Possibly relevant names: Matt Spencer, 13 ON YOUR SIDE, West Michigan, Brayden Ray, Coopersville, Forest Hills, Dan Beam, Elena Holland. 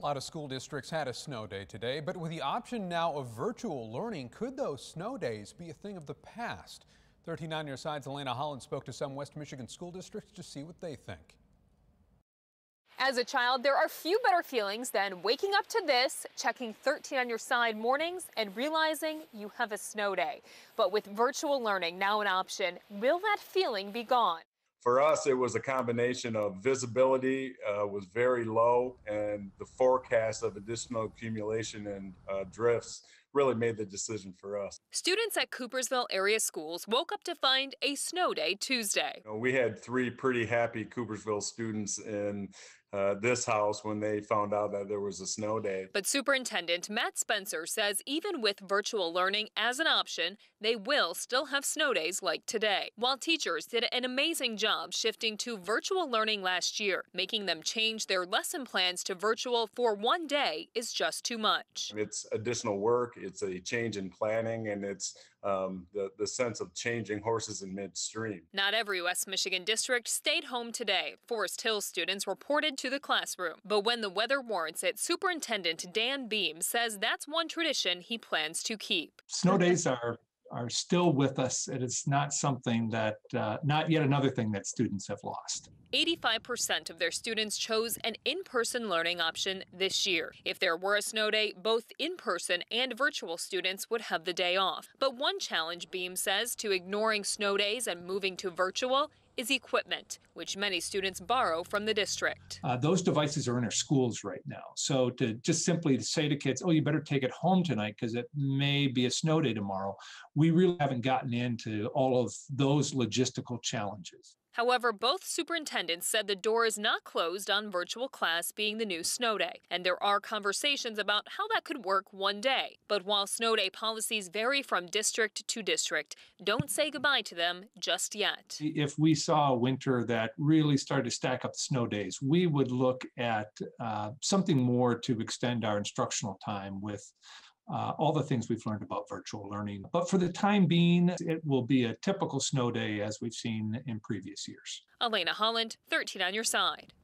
A lot of school districts had a snow day today, but with the option now of virtual learning, could those snow days be a thing of the past? 13 On Your Side's Elena Holland spoke to some West Michigan school districts to see what they think. As a child, there are few better feelings than waking up to this, checking 13 On Your Side mornings, and realizing you have a snow day. But with virtual learning now an option, will that feeling be gone? For us, it was a combination of visibility was very low, and the forecast of additional accumulation and drifts really made the decision for us. Students at Coopersville area schools woke up to find a snow day Tuesday. You know, we had three pretty happy Coopersville students in this house when they found out that there was a snow day. But Superintendent Matt Spencer says even with virtual learning as an option, they will still have snow days like today. While teachers did an amazing job shifting to virtual learning last year, making them change their lesson plans to virtual for one day is just too much. It's additional work. It's a change in planning, and it's the sense of changing horses in midstream. Not every West Michigan district stayed home today. Forest Hills students reported to the classroom. But when the weather warrants it, Superintendent Dan Beam says that's one tradition he plans to keep. Snow days are still with us. It is not something that, not yet another thing that students have lost. 85% of their students chose an in-person learning option this year. If there were a snow day, both in-person and virtual students would have the day off. But one challenge, Beam says, to ignoring snow days and moving to virtual is equipment, which many students borrow from the district. Those devices are in our schools right now. So to just simply say to kids, oh, you better take it home tonight because it may be a snow day tomorrow, we really haven't gotten into all of those logistical challenges. However, both superintendents said the door is not closed on virtual class being the new snow day, and there are conversations about how that could work one day. But while snow day policies vary from district to district, don't say goodbye to them just yet. If we saw a winter that really started to stack up the snow days, we would look at something more to extend our instructional time with all the things we've learned about virtual learning. But for the time being, it will be a typical snow day as we've seen in previous years. Elena Holland, 13 On Your Side.